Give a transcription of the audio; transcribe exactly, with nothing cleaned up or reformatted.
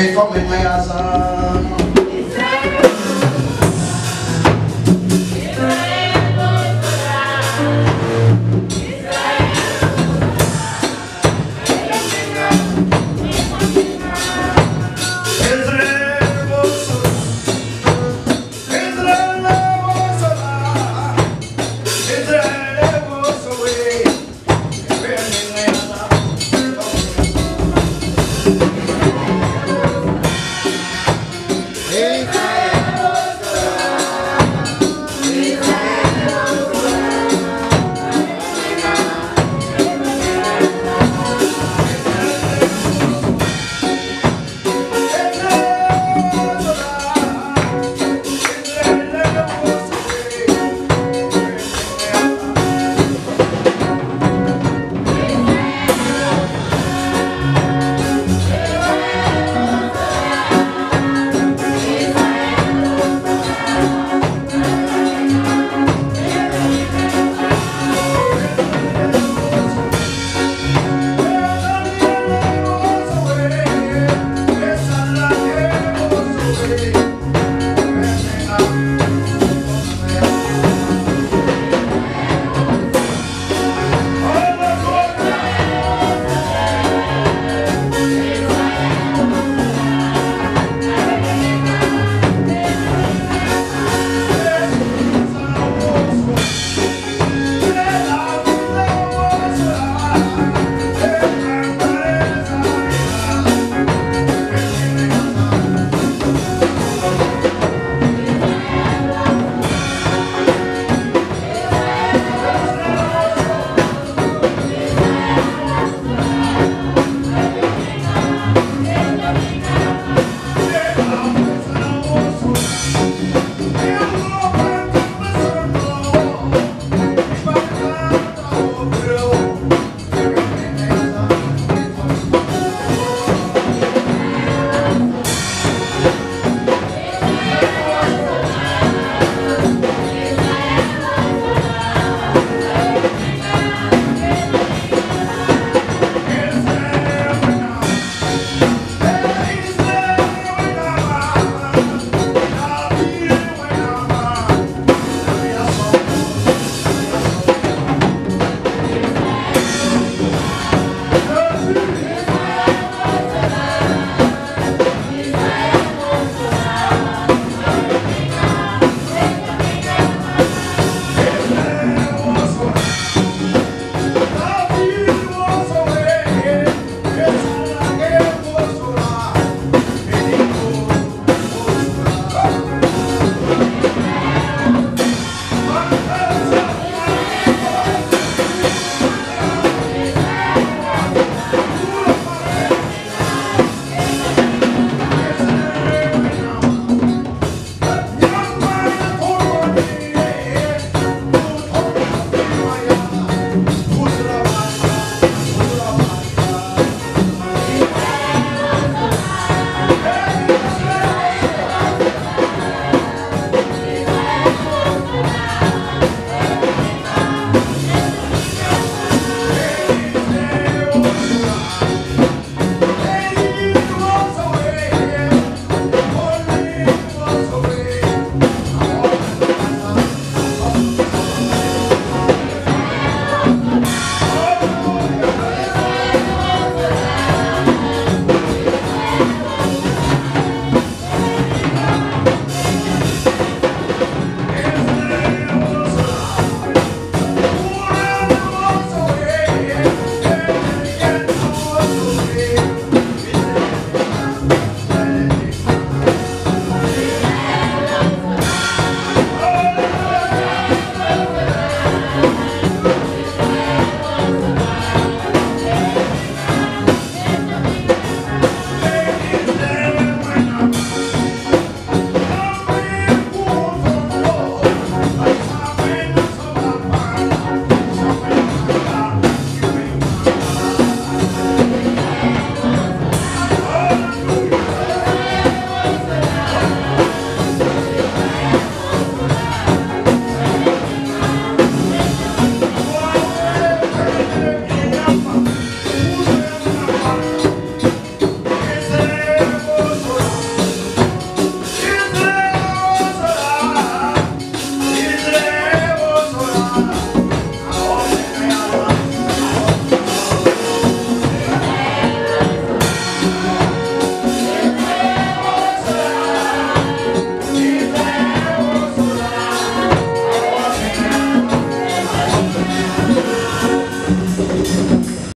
Ekomemaya sa